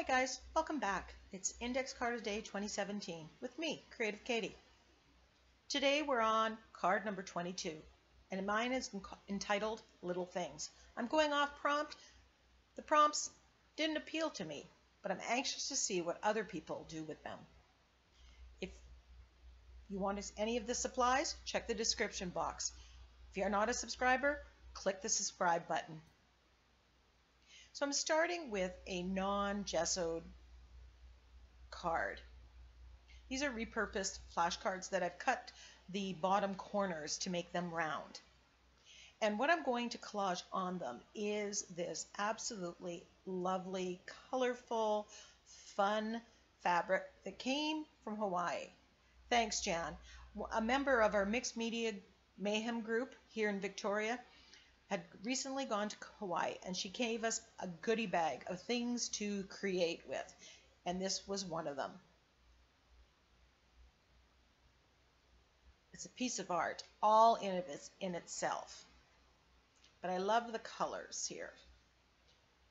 Hi guys, welcome back. It's Index Card a Day 2017 with me, CreativeKady. Today we're on card number 22 and mine is entitled Little Things. I'm going off prompt. The prompts didn't appeal to me, but I'm anxious to see what other people do with them. If you want any of the supplies, check the description box. If you're not a subscriber, click the subscribe button. So I'm starting with a non-gessoed card. These are repurposed flashcards that I've cut the bottom corners to make them round. And what I'm going to collage on them is this absolutely lovely, colorful, fun fabric that came from Hawaii. Thanks, Jan. A member of our Mixed Media Mayhem group here in Victoria had recently gone to Kauai, and she gave us a goodie bag of things to create with, and this was one of them. It's a piece of art, all in of it in itself. But I love the colors here.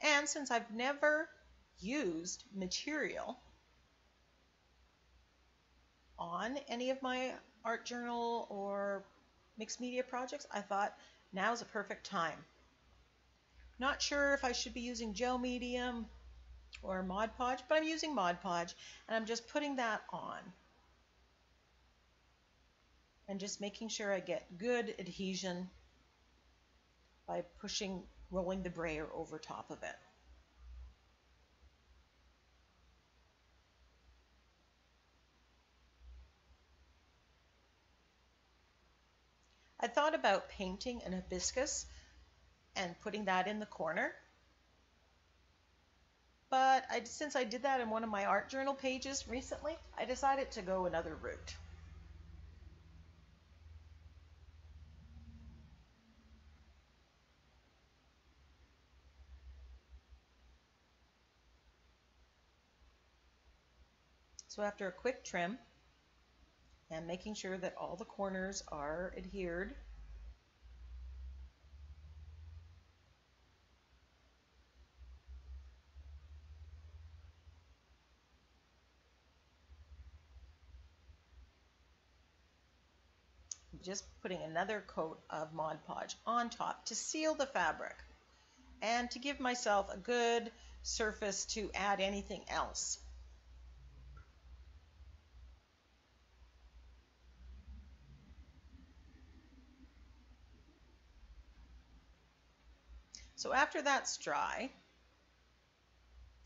And since I've never used material on any of my art journal or mixed media projects, I thought, now is a perfect time. Not sure if I should be using gel medium or Mod Podge, but I'm using Mod Podge, and I'm just putting that on and just making sure I get good adhesion by rolling the brayer over top of it. I thought about painting an hibiscus and putting that in the corner, but since I did that in one of my art journal pages recently, I decided to go another route. So after a quick trim, and making sure that all the corners are adhered. I'm just putting another coat of Mod Podge on top to seal the fabric and to give myself a good surface to add anything else. So after that's dry,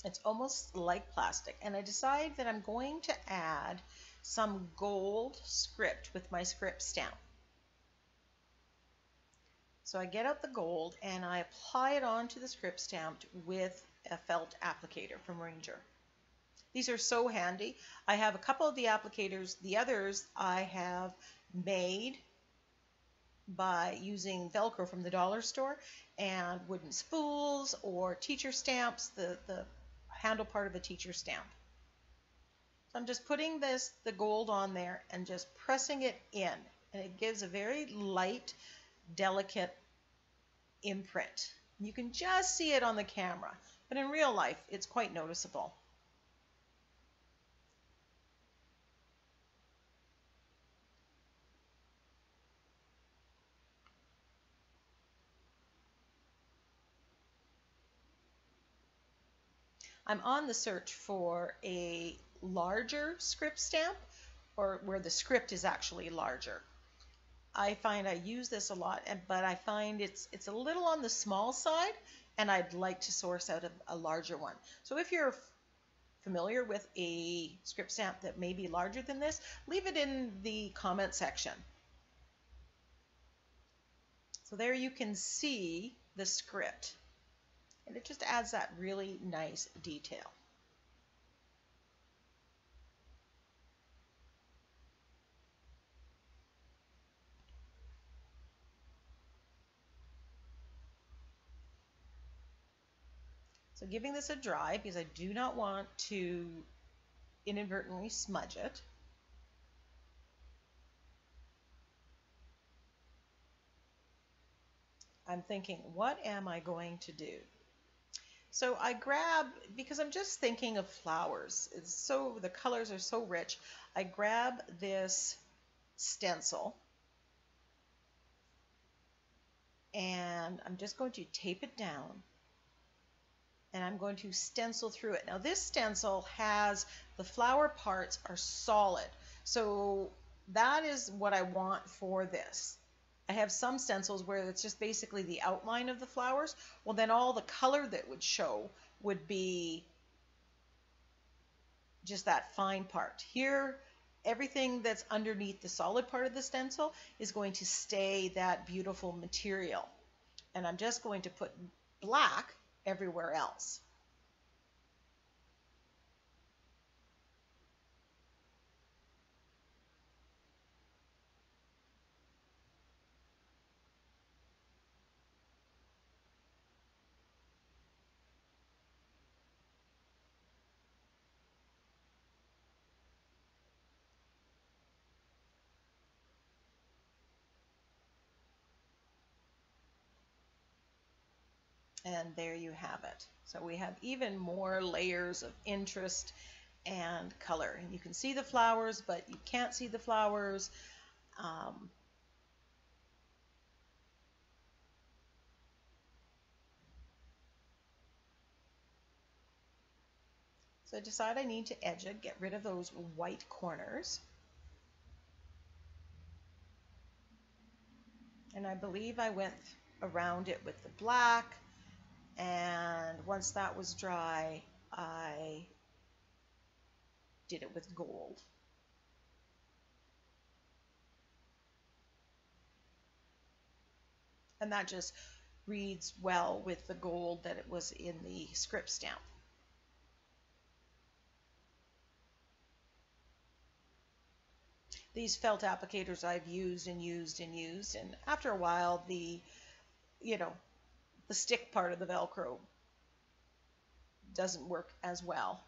it's almost like plastic, and I decide that I'm going to add some gold script with my script stamp. So I get out the gold and I apply it onto the script stamp with a felt applicator from Ranger. These are so handy. I have a couple of the applicators. The others I have made by using Velcro from the dollar store and wooden spools or teacher stamps, the handle part of a teacher stamp. So I'm just putting the gold on there and just pressing it in, and it gives a very light, delicate imprint. You can just see it on the camera, but in real life it's quite noticeable. I'm on the search for a larger script stamp, or where the script is actually larger. I find I use this a lot, but I find it's a little on the small side, and I'd like to source out a larger one. So if you're familiar with a script stamp that may be larger than this, leave it in the comment section. So there you can see the script. And it just adds that really nice detail. So giving this a dry, because I do not want to inadvertently smudge it. I'm thinking, what am I going to do? So I grab, because I'm just thinking of flowers, it's so, the colors are so rich, I grab this stencil and I'm just going to tape it down and I'm going to stencil through it. Now this stencil has, the flower parts are solid, so that is what I want for this. I have some stencils where it's just basically the outline of the flowers. Well, then all the color that would show would be just that fine part. Here, everything that's underneath the solid part of the stencil is going to stay that beautiful material. And I'm just going to put black everywhere else. And there you have it. So we have even more layers of interest and color. And you can see the flowers, but you can't see the flowers. So I decide I need to edge it, get rid of those white corners. And I believe I went around it with the black. And once that was dry, I did it with gold. And that just reads well with the gold that it was in the script stamp. These felt applicators I've used and used and used, and after a while, the, you know, the stick part of the Velcro doesn't work as well.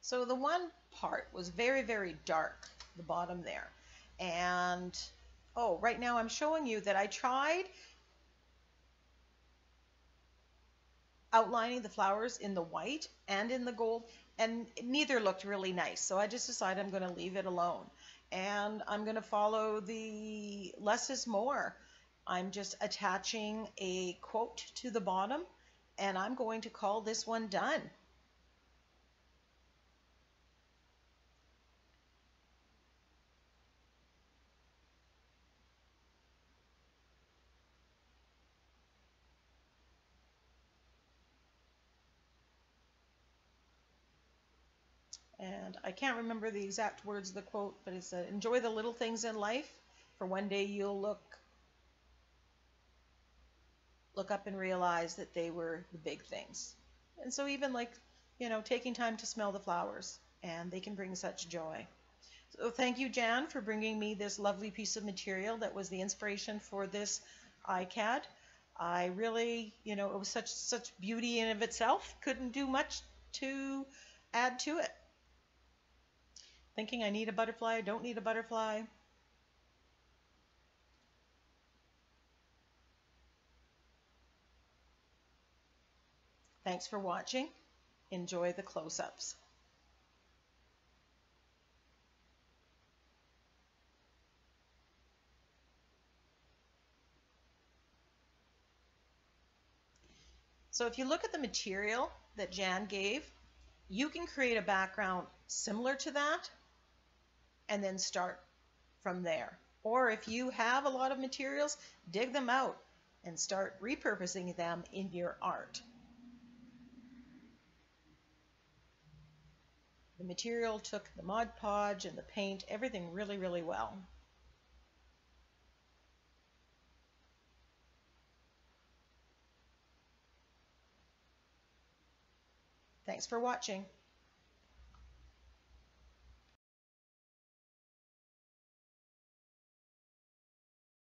So the one part was very, very dark, the bottom there. And, oh, right now I'm showing you that I tried outlining the flowers in the white and in the gold, and neither looked really nice. So I just decided I'm going to leave it alone. And I'm going to follow the less is more. I'm just attaching a quote to the bottom, and I'm going to call this one done. And I can't remember the exact words of the quote, but it said, enjoy the little things in life, for one day you'll look up and realize that they were the big things. And so even like, you know, taking time to smell the flowers, and they can bring such joy. So thank you, Jan, for bringing me this lovely piece of material that was the inspiration for this iCAD. I really, you know, it was such beauty in of itself, couldn't do much to add to it. Thinking I need a butterfly, I don't need a butterfly. Thanks for watching. Enjoy the close-ups. So if you look at the material that Jan gave, you can create a background similar to that and then start from there. Or if you have a lot of materials, dig them out and start repurposing them in your art. The material took the Mod Podge and the paint, everything really, really well. Thanks for watching.